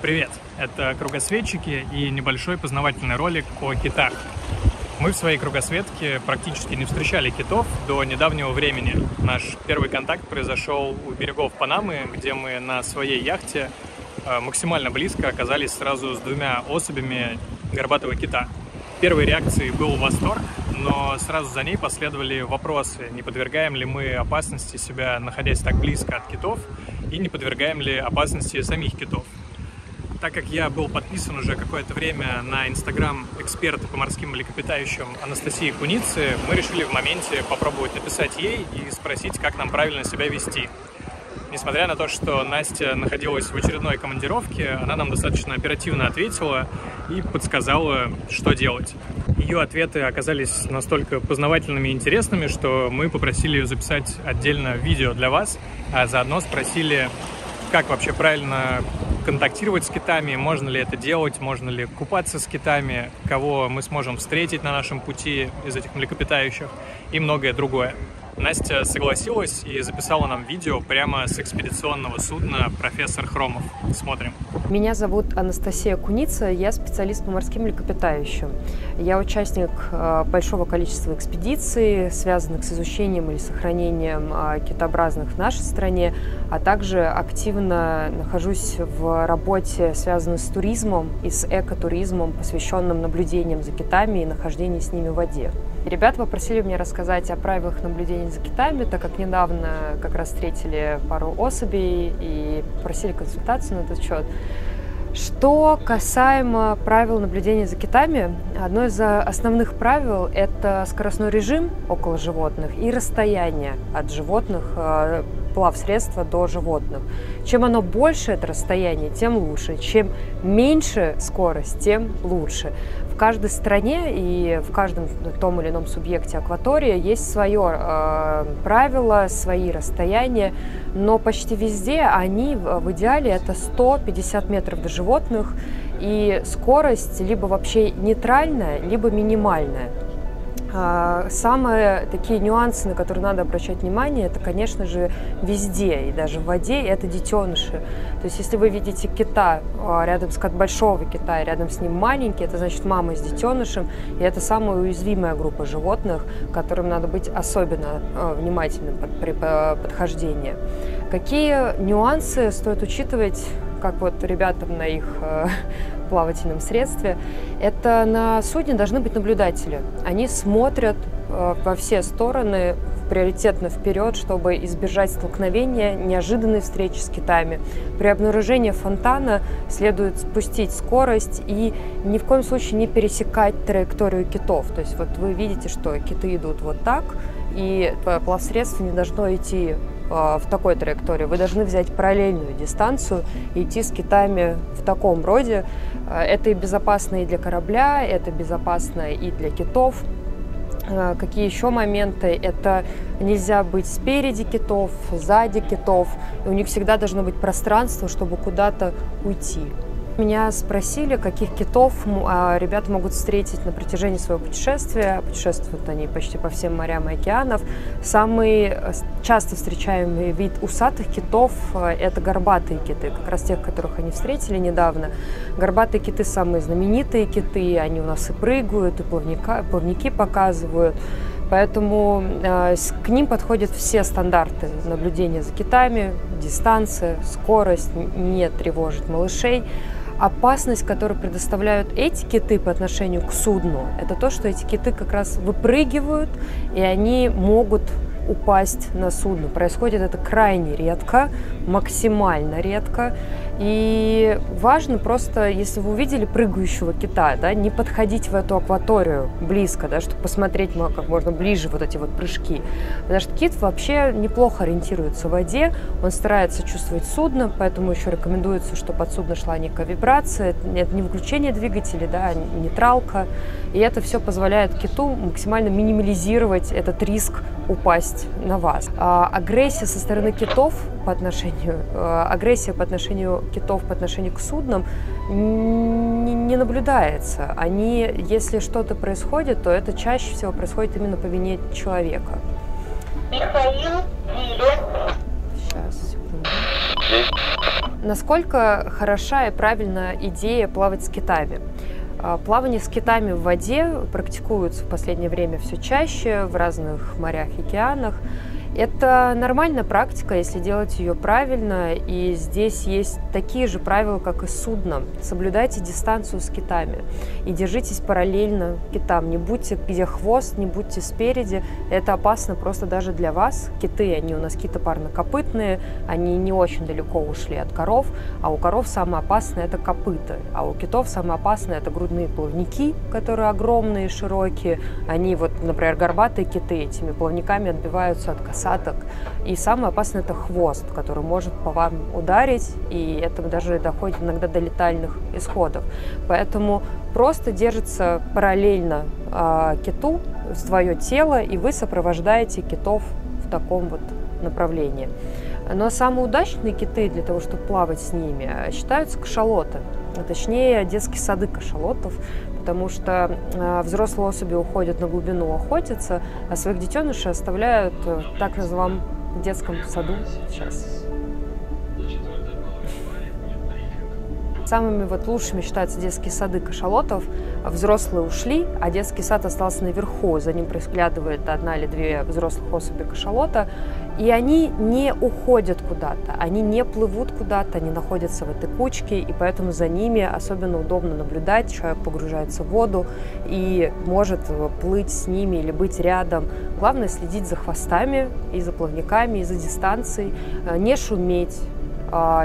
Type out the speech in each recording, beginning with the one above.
Привет! Это Кругосветчики и небольшой познавательный ролик о китах. Мы в своей кругосветке практически не встречали китов до недавнего времени. Наш первый контакт произошел у берегов Панамы, где мы на своей яхте максимально близко оказались сразу с двумя особями горбатого кита. Первой реакцией был восторг, но сразу за ней последовали вопросы, не подвергаем ли мы опасности себя, находясь так близко от китов, и не подвергаем ли опасности самих китов. Так как я был подписан уже какое-то время на инстаграм эксперта по морским млекопитающим Анастасии Куницы, мы решили в моменте попробовать написать ей и спросить, как нам правильно себя вести. Несмотря на то, что Настя находилась в очередной командировке, она нам достаточно оперативно ответила и подсказала, что делать. Ее ответы оказались настолько познавательными и интересными, что мы попросили ее записать отдельно видео для вас, а заодно спросили, как вообще правильно контактировать с китами, можно ли это делать, можно ли купаться с китами, кого мы сможем встретить на нашем пути из этих млекопитающих и многое другое. Настя согласилась и записала нам видео прямо с экспедиционного судна «Профессор Хромов». Смотрим. Меня зовут Анастасия Куница, я специалист по морским млекопитающим. Я участник большого количества экспедиций, связанных с изучением или сохранением китообразных в нашей стране, а также активно нахожусь в работе, связанной с туризмом и с экотуризмом, посвященным наблюдениям за китами и нахождению с ними в воде. Ребята попросили меня рассказать о правилах наблюдения за китами, так как недавно как раз встретили пару особей и просили консультацию на этот счет. Что касаемо правил наблюдения за китами, одно из основных правил – это скоростной режим около животных и расстояние от животных, плавсредства до животных. Чем оно больше, это расстояние, тем лучше. Чем меньше скорость, тем лучше. В каждой стране и в каждом том или ином субъекте акватории есть свое правило, свои расстояния, но почти везде они в идеале это 150 метров до животных, и скорость либо вообще нейтральная, либо минимальная. Самые такие нюансы, на которые надо обращать внимание, это, конечно же, везде, и даже в воде, это детеныши. То есть, если вы видите кита рядом с большого кита, рядом с ним маленький, это значит мама с детенышем, и это самая уязвимая группа животных, которым надо быть особенно внимательным при подхождении. Какие нюансы стоит учитывать, как вот ребятам на их плавательном средстве, это на судне должны быть наблюдатели. Они смотрят во все стороны, приоритетно вперед, чтобы избежать столкновения, неожиданной встречи с китами. При обнаружении фонтана следует спустить скорость и ни в коем случае не пересекать траекторию китов. То есть вот вы видите, что киты идут вот так, и плавсредство не должно идти в такой траектории. Вы должны взять параллельную дистанцию и идти с китами в таком роде. Это и безопасно и для корабля, это безопасно и для китов. Какие еще моменты? Это нельзя быть спереди китов, сзади китов. У них всегда должно быть пространство, чтобы куда-то уйти. Меня спросили, каких китов ребята могут встретить на протяжении своего путешествия. Путешествуют они почти по всем морям и океанам. Самый часто встречаемый вид усатых китов – это горбатые киты, как раз тех, которых они встретили недавно. Горбатые киты – самые знаменитые киты, они у нас и прыгают, и плавники показывают. Поэтому к ним подходят все стандарты наблюдения за китами, дистанция, скорость, не тревожить малышей. Опасность, которую предоставляют эти киты по отношению к судну, это то, что эти киты как раз выпрыгивают, и они могут упасть на судно. Происходит это крайне редко, максимально редко. И важно просто, если вы увидели прыгающего кита, да, не подходить в эту акваторию близко, да, чтобы посмотреть как можно ближе вот эти вот прыжки. Потому что кит вообще неплохо ориентируется в воде, он старается чувствовать судно, поэтому еще рекомендуется, что под судно шла некая вибрация, это не выключение двигателя, да, нейтралка. И это все позволяет киту максимально минимализировать этот риск упасть на вас. Агрессия со стороны китов по отношению, агрессия китов по отношению к суднам не наблюдается. Они, если что-то происходит, то это чаще всего происходит именно по вине человека. Сейчас, секунду. Насколько хороша и правильна идея плавать с китами? Плавание с китами в воде практикуется в последнее время все чаще в разных морях и океанах. Это нормальная практика, если делать ее правильно, и здесь есть такие же правила, как и судно. Соблюдайте дистанцию с китами и держитесь параллельно китам. Не будьте где хвост, не будьте спереди. Это опасно просто даже для вас. Киты, они у нас китопарнокопытные, они не очень далеко ушли от коров, а у коров самое опасное – это копыта, а у китов самое опасное – это грудные плавники, которые огромные, широкие. Они, вот, например, горбатые киты этими плавниками отбиваются от косаток. И самое опасное – это хвост, который может по вам ударить, и это даже доходит иногда до летальных исходов. Поэтому просто держится параллельно киту свое тело, и вы сопровождаете китов в таком вот направлении. Но самые удачные киты для того, чтобы плавать с ними, считаются кашалоты, а точнее детские сады кашалотов, потому что взрослые особи уходят на глубину охотиться, а своих детенышей оставляют в так называемом детском саду сейчас. Самыми вот лучшими считаются детские сады кашалотов. Взрослые ушли, а детский сад остался наверху. За ним приглядывает одна или две взрослых особи кашалота. И они не уходят куда-то, они не плывут куда-то, они находятся в этой кучке, и поэтому за ними особенно удобно наблюдать. Человек погружается в воду и может плыть с ними или быть рядом. Главное следить за хвостами, и за плавниками, и за дистанцией, не шуметь.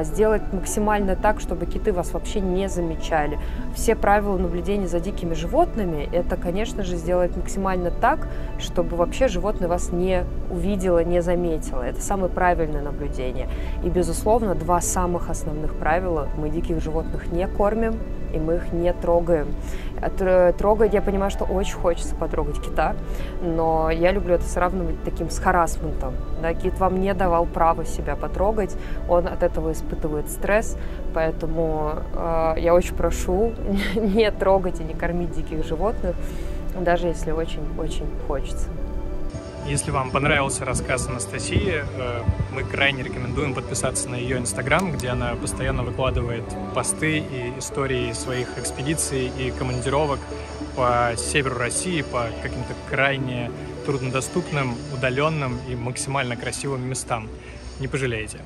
Сделать максимально так, чтобы киты вас вообще не замечали. Все правила наблюдения за дикими животными – это, конечно же, сделать максимально так, чтобы вообще животное вас не увидело, не заметило. Это самое правильное наблюдение. И, безусловно, два самых основных правила – мы диких животных не кормим и мы их не трогаем. Трогать, я понимаю, что очень хочется потрогать кита, но я люблю это сравнивать таким с харассментом. Да, кит вам не давал права себя потрогать, он от этого испытывает стресс, поэтому я очень прошу не трогать и не кормить диких животных, даже если очень-очень хочется. Если вам понравился рассказ Анастасии, мы крайне рекомендуем подписаться на ее инстаграм, где она постоянно выкладывает посты и истории своих экспедиций и командировок по северу России, по каким-то крайне труднодоступным, удаленным и максимально красивым местам. Не пожалеете.